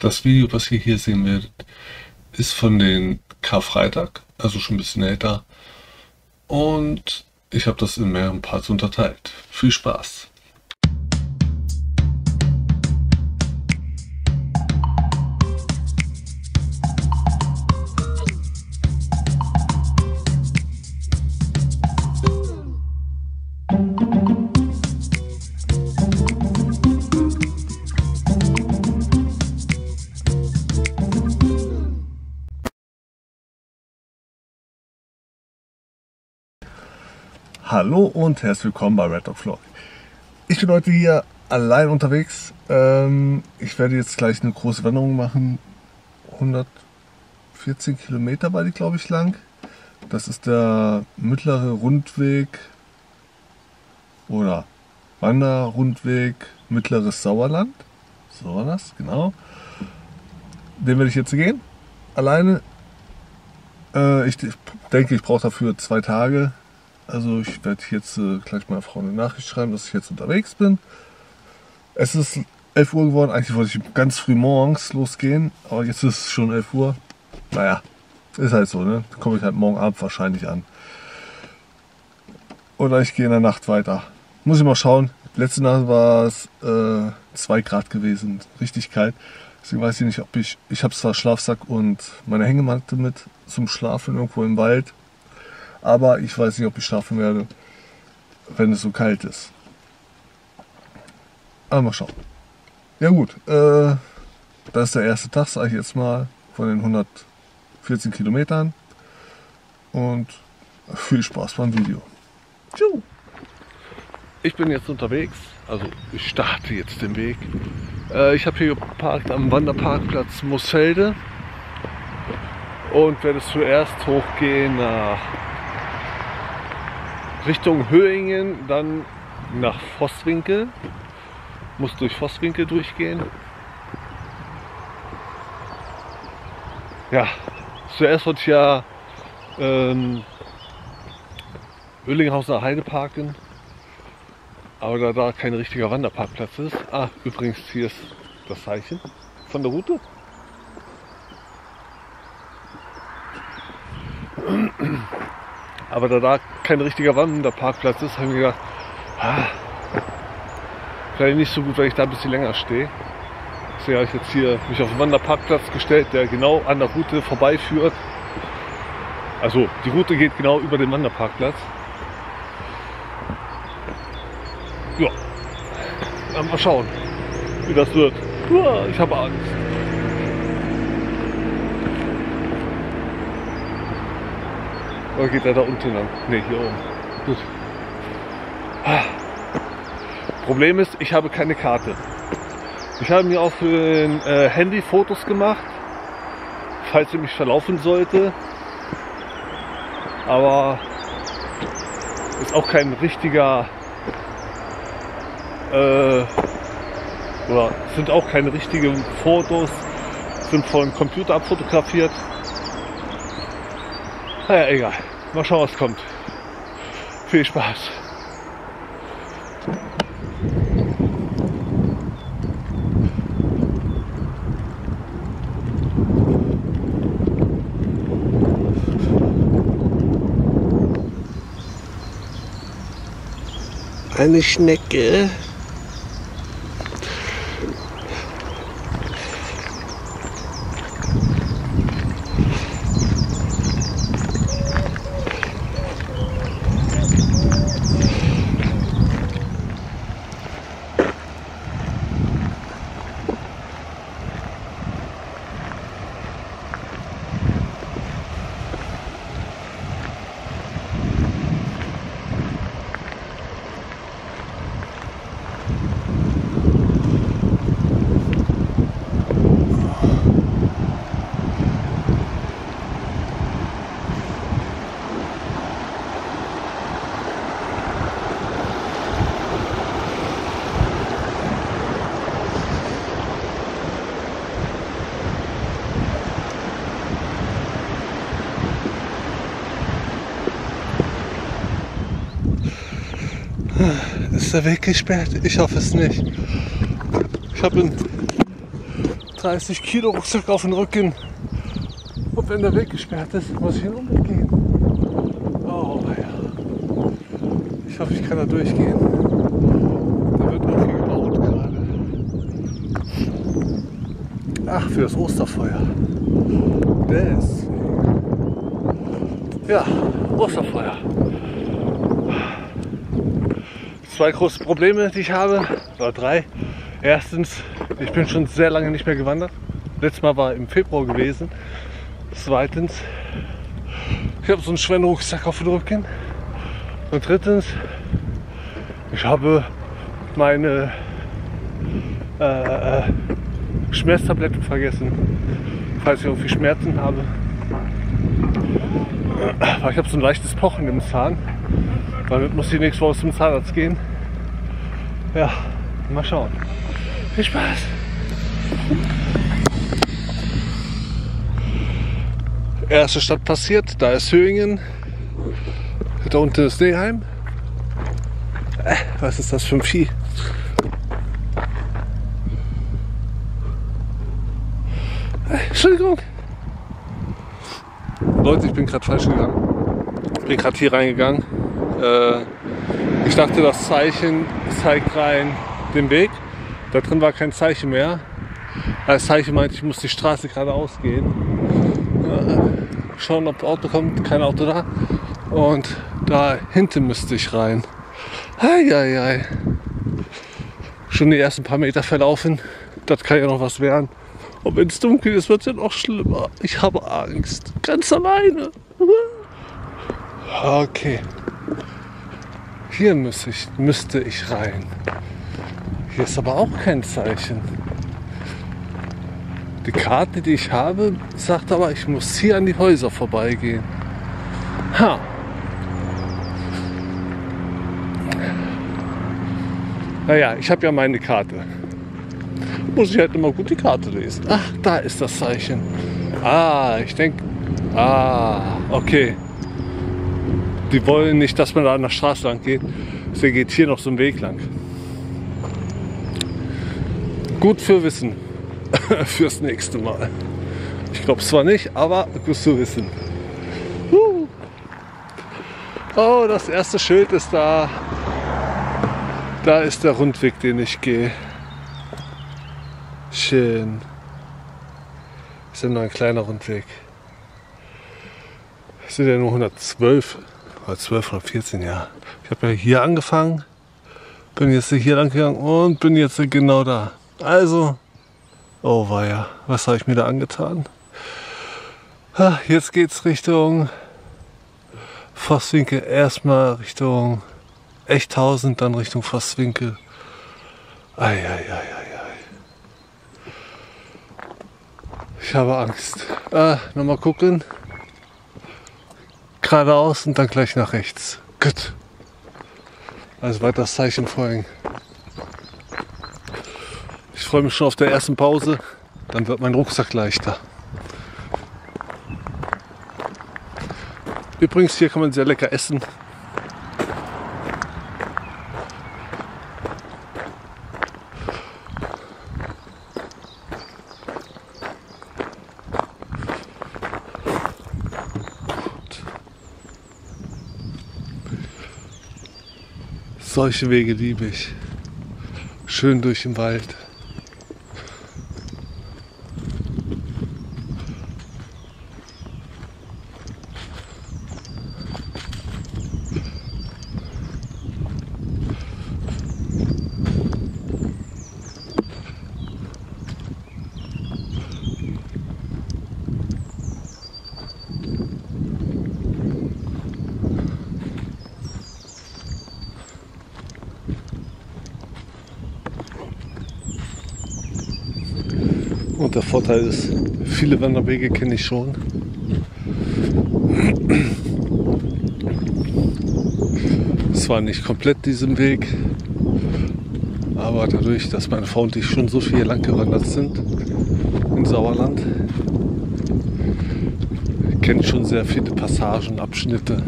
Das Video, was ihr hier sehen werdet, ist von den Karfreitag, also schon ein bisschen älter. Und ich habe das in mehreren Parts unterteilt. Viel Spaß! Hallo und herzlich willkommen bei Red Dog Vlog. Ich bin heute hier allein unterwegs. Ich werde jetzt gleich eine große Wanderung machen. 114 Kilometer war die, glaube ich, lang. Das ist der mittlere Rundweg oder Wanderrundweg Mittleres Sauerland. So war das, genau. Den werde ich jetzt gehen. Alleine. Ich denke, ich brauche dafür 2 Tage. Also ich werde jetzt gleich meiner Frau eine Nachricht schreiben, dass ich jetzt unterwegs bin. Es ist 11 Uhr geworden. Eigentlich wollte ich ganz früh morgens losgehen, aber jetzt ist es schon 11 Uhr. Naja, ist halt so, ne? Dann komme ich halt morgen Abend wahrscheinlich an. Oder ich gehe in der Nacht weiter. Muss ich mal schauen. Letzte Nacht war es 2 Grad gewesen, richtig kalt. Deswegen weiß ich nicht, ob ich... Ich habe zwar Schlafsack und meine Hängematte mit zum Schlafen irgendwo im Wald. Aber ich weiß nicht, ob ich schlafen werde, wenn es so kalt ist. Aber mal schauen. Ja gut, das ist der erste Tag, sage ich jetzt mal, von den 114 Kilometern. Und viel Spaß beim Video. Tschüss. Ich bin jetzt unterwegs, also ich starte jetzt den Weg. Ich habe hier geparkt am Wanderparkplatz Musselde. Und werde zuerst hochgehen nach Richtung Höhingen, dann nach Forstwinkel, muss durch Forstwinkel durchgehen. Ja, zuerst wollte ich ja Öllinghausener Heide parken, aber da kein richtiger Wanderparkplatz ist. Ah, übrigens, hier ist das Zeichen von der Route. Aber da kein richtiger Wanderparkplatz ist, habe ich mir gedacht, vielleicht nicht so gut, wenn ich da ein bisschen länger stehe. Deswegen habe ich jetzt hier mich auf den Wanderparkplatz gestellt, der genau an der Route vorbeiführt. Also die Route geht genau über den Wanderparkplatz. Ja, dann mal schauen, wie das wird. Ich habe Angst. Oder geht er da unten lang? Ne, hier oben. Gut. Problem ist, ich habe keine Karte. Ich habe mir auf dem Handy Fotos gemacht, falls ich mich verlaufen sollte. Aber ist auch kein richtiger... oder sind auch keine richtigen Fotos, sind vom Computer abfotografiert. Naja, egal. Mal schauen, was kommt. Viel Spaß. Eine Schnecke. Ist der Weg gesperrt? Ich hoffe es nicht. Ich habe in 30 Kilo Rucksack auf den Rücken. Und wenn der Weg gesperrt ist, muss ich ihn umgehen. Oh ja. Ich hoffe, ich kann da durchgehen. Da wird noch viel gebaut gerade. Ach, für das Osterfeuer. Das. Ja, Osterfeuer. Zwei große Probleme, die ich habe, oder drei. Erstens, ich bin schon sehr lange nicht mehr gewandert. Letztes Mal war im Februar gewesen. Zweitens, ich habe so einen schweren Rucksack auf den Rücken. Und drittens, ich habe meine Schmerztabletten vergessen, falls ich irgendwie Schmerzen habe. Ich habe so ein leichtes Pochen im Zahn. Damit muss ich nächste Woche zum Zahnarzt gehen. Ja, mal schauen. Viel Spaß! Erste Stadt passiert, da ist Höhingen. Da unten ist Neheim. Was ist das für ein Vieh? Entschuldigung! Leute, ich bin gerade falsch gegangen. Ich bin gerade hier reingegangen. Ich dachte, das Zeichen zeigt rein den Weg. Da drin war kein Zeichen mehr. Das Zeichen meinte, ich muss die Straße geradeaus gehen. Schauen, ob das Auto kommt. Kein Auto da. Und da hinten müsste ich rein. Eieiei. Schon die ersten paar Meter verlaufen. Das kann ja noch was werden. Und wenn es dunkel ist, wird es ja noch schlimmer. Ich habe Angst. Ganz alleine. Okay. Hier müsste ich rein. Hier ist aber auch kein Zeichen. Die Karte, die ich habe, sagt aber, ich muss hier an die Häuser vorbeigehen. Ha! Naja, ich habe ja meine Karte. Muss ich halt immer gut die Karte lesen. Ach, da ist das Zeichen. Ah, ich denke... Ah, okay. Die wollen nicht, dass man da an der Straße lang geht. Deswegen geht hier noch so ein Weg lang. Gut für Wissen. Fürs nächste Mal. Ich glaube zwar nicht, aber gut zu wissen. Oh, das erste Schild ist da. Da ist der Rundweg, den ich gehe. Schön. Ist ja nur ein kleiner Rundweg. Es sind ja nur 112 oder 12 oder 14, ja. Ich habe ja hier angefangen, bin jetzt hier lang gegangen und bin jetzt genau da. Also, oh weia, was habe ich mir da angetan? Ha, jetzt geht's Richtung Forstwinkel, erstmal Richtung Echthausen, dann Richtung Forstwinkel. Ai, ai, ai, ai. Ich habe Angst. Nochmal gucken. Geradeaus und dann gleich nach rechts. Gut. Also weiter das Zeichen folgen. Ich freue mich schon auf der ersten Pause. Dann wird mein Rucksack leichter. Übrigens, hier kann man sehr lecker essen. Solche Wege liebe ich. Schön durch den Wald. Und der Vorteil ist, viele Wanderwege kenne ich schon. Zwar nicht komplett diesen Weg, aber dadurch, dass meine Frau und ich schon so viel lang gewandert sind im Sauerland, kenne ich schon sehr viele Passagen, Abschnitte.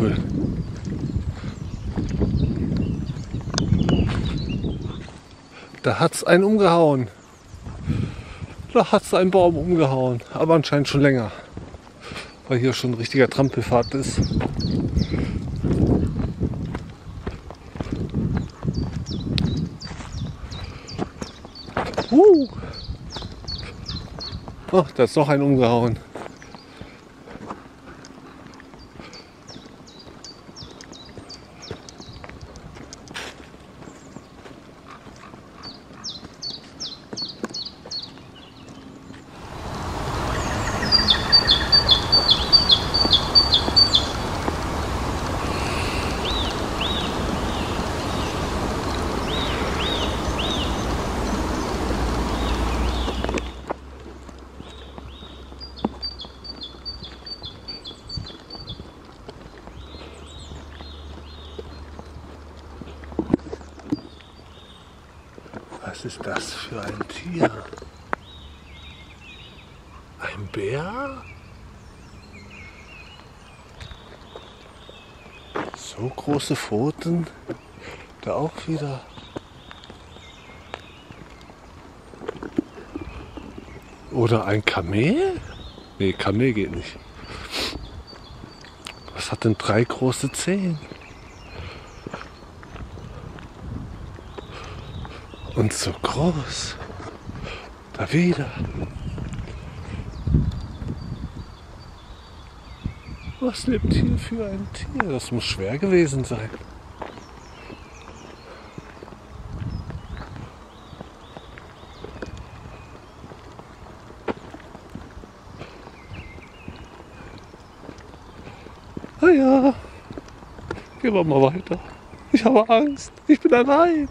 cool. Da hat's einen umgehauen. Da hat's einen Baum umgehauen. Aber anscheinend schon länger. Weil hier schon ein richtiger Trampelpfad ist. Oh, da ist noch ein umgehauen. Was ist das für ein Tier? Ein Bär? So große Pfoten? Da auch wieder. Oder ein Kamel? Nee, Kamel geht nicht. Was hat denn 3 große Zehen? Und so groß. Da wieder. Was lebt hier für ein Tier? Das muss schwer gewesen sein. Na ja, gehen wir mal weiter. Ich habe Angst. Ich bin allein.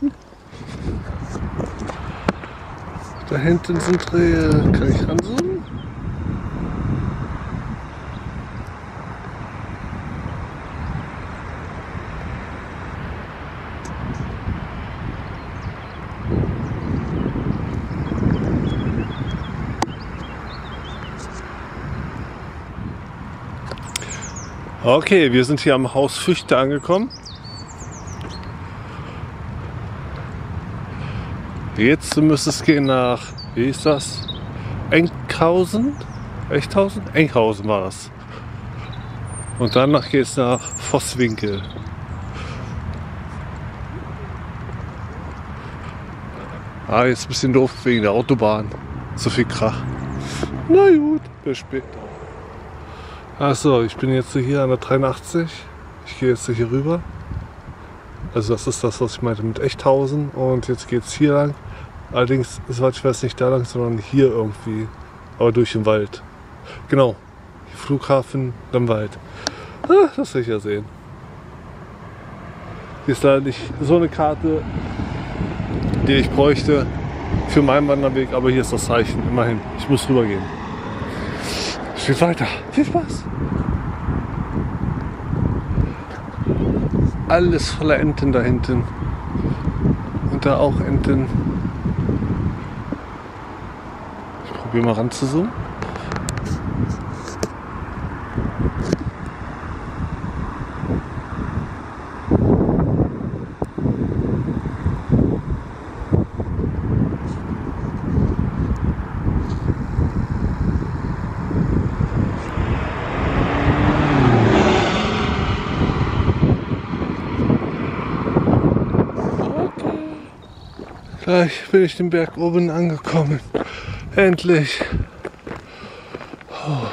Da hinten sind Rehe. Kann ich ranzoomen? Okay, wir sind hier am Haus Füchte angekommen. Jetzt müsste es gehen nach, wie ist das? Enkhausen? Echthausen? Enkhausen war es. Und danach geht es nach Vosswinkel. Ah, jetzt ein bisschen doof wegen der Autobahn. So viel Krach. Na gut, bis später. Achso, ich bin jetzt hier an der 83. Ich gehe jetzt hier rüber. Also das ist das, was ich meinte mit Echthausen. Und jetzt geht es hier lang. Allerdings ist es nicht da lang, sondern hier irgendwie. Aber durch den Wald. Genau. Flughafen, dann Wald. Ah, das will ich ja sehen. Hier ist leider nicht so eine Karte, die ich bräuchte für meinen Wanderweg. Aber hier ist das Zeichen. Immerhin. Ich muss rüber gehen. Es geht weiter. Viel Spaß. Alles voller Enten da hinten. Und da auch Enten. Ich probiere mal ranzuzoomen. Gleich bin ich den Berg oben angekommen. Endlich. Oh.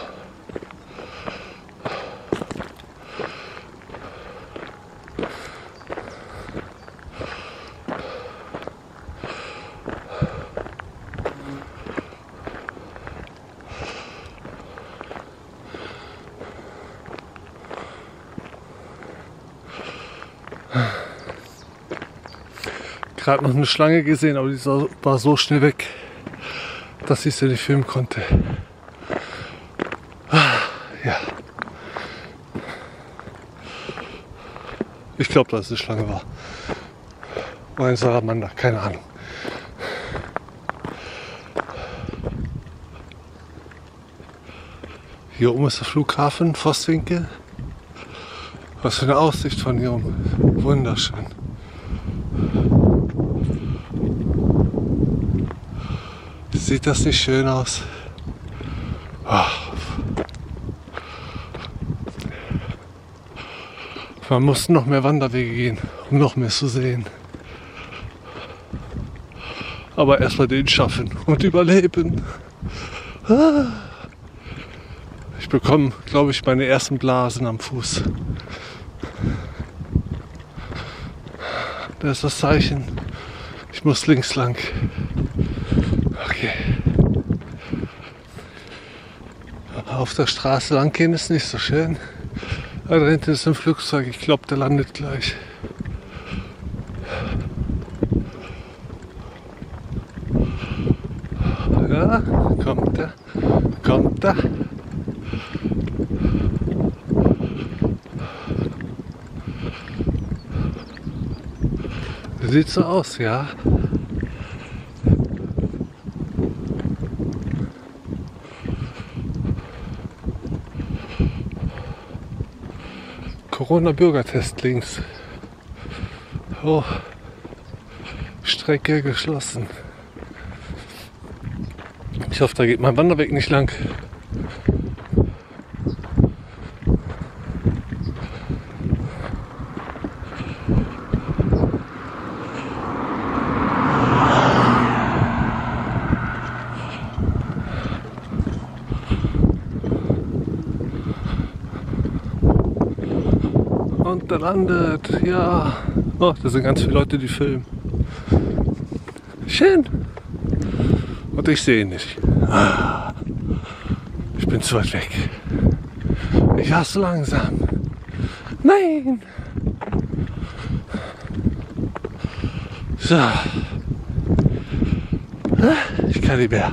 Gerade noch eine Schlange gesehen, aber die war so schnell weg, dass ich sie nicht filmen konnte. Ja. Ich glaube, dass es eine Schlange war. Oder ein Salamander, keine Ahnung. Hier oben ist der Flughafen, Forstwinkel. Was für eine Aussicht von hier oben. Wunderschön. Sieht das nicht schön aus? Man muss noch mehr Wanderwege gehen, um noch mehr zu sehen. Aber erstmal den schaffen und überleben. Ich bekomme, glaube ich, meine ersten Blasen am Fuß. Das ist das Zeichen. Ich muss links lang. Okay. Auf der Straße lang gehen ist nicht so schön. Da hinten ist ein Flugzeug. Ich glaube, der landet gleich. Ja, kommt er. Kommt er. Sieht so aus, ja. Corona-Bürgertest links. Oh. Strecke geschlossen. Ich hoffe, da geht mein Wanderweg nicht lang. Und da landet, ja. Oh, da sind ganz viele Leute, die filmen. Schön. Und ich sehe ihn nicht. Ich bin zu weit weg. Ich war so langsam. Nein. So. Ich kann nicht mehr.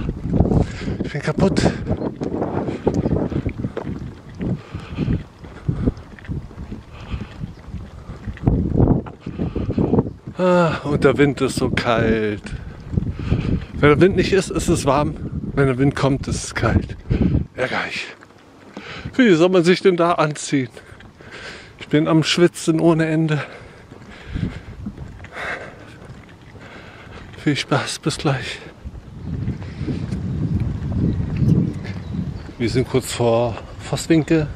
Ich bin kaputt. Und der Wind ist so kalt. Wenn der Wind nicht ist, ist es warm. Wenn der Wind kommt, ist es kalt. Ärgerlich. Wie soll man sich denn da anziehen? Ich bin am Schwitzen ohne Ende. Viel Spaß, bis gleich. Wir sind kurz vor Forstwinkel.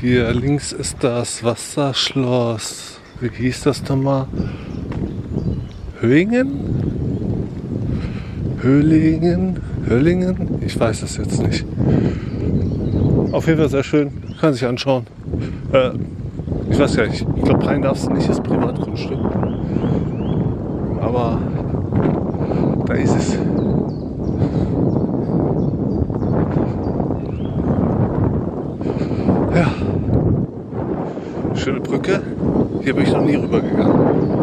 Hier links ist das Wasserschloss. Wie hieß das nochmal? Höhingen? Höllingen? Höllingen? Ich weiß das jetzt nicht. Auf jeden Fall sehr schön. Kann sich anschauen. Ich weiß gar nicht. Ich glaube, rein darfst du nicht. Das ist Privatgrundstück. Aber da ist es. Ja. Schöne Brücke. Hier bin ich noch nie rübergegangen.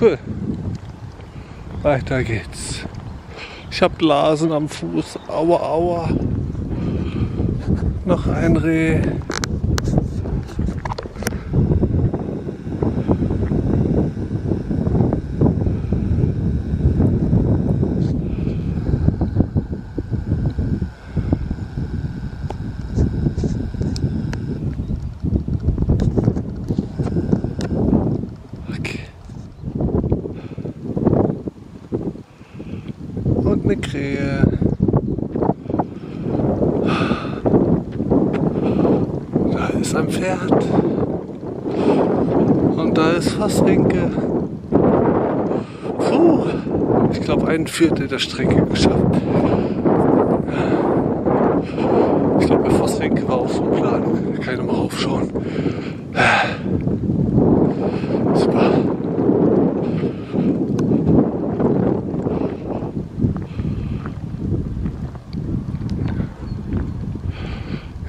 Cool. Weiter geht's. Ich habe Blasen am Fuß. Aua, aua. Noch ein Reh. Eine Krähe. Da ist ein Pferd. Und da ist Faswinkel. Puh, ich glaube, ein Viertel der Strecke geschafft. Ich glaube, bei Vosswinkel war auch so ein Plan. Da kann ich nochmal raufschauen. Super.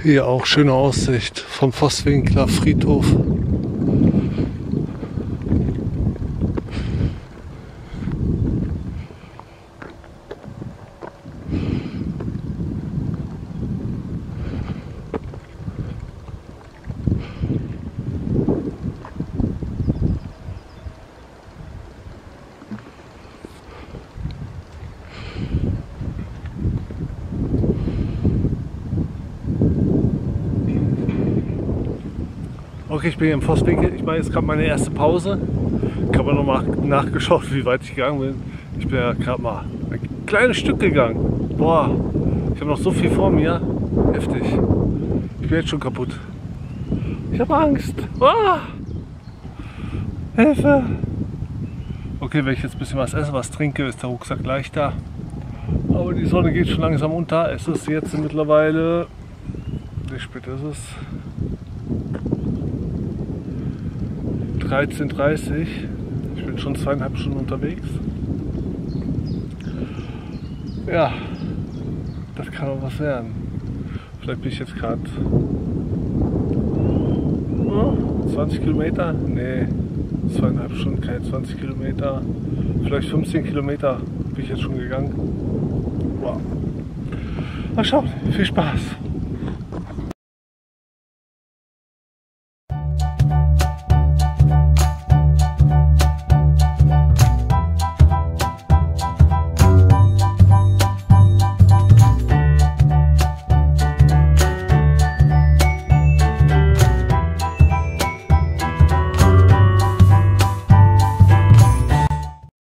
Hier auch schöne Aussicht vom Vosswinkler Friedhof. Okay, ich bin hier im Forstwinkel. Ich mache jetzt gerade meine erste Pause. Ich habe nochmal nachgeschaut, wie weit ich gegangen bin. Ich bin ja gerade mal ein kleines Stück gegangen. Boah, ich habe noch so viel vor mir. Heftig. Ich bin jetzt schon kaputt. Ich habe Angst. Ah! Hilfe! Okay, wenn ich jetzt ein bisschen was esse, was trinke, ist der Rucksack leichter. Aber die Sonne geht schon langsam unter. Es ist jetzt mittlerweile... Wie spät ist es? 13:30 Uhr. Ich bin schon 2,5 Stunden unterwegs. Ja, das kann auch was werden. Vielleicht bin ich jetzt gerade 20 Kilometer? Nee, 2,5 Stunden, keine 20 Kilometer. Vielleicht 15 Kilometer bin ich jetzt schon gegangen. Wow. Mal schauen, viel Spaß.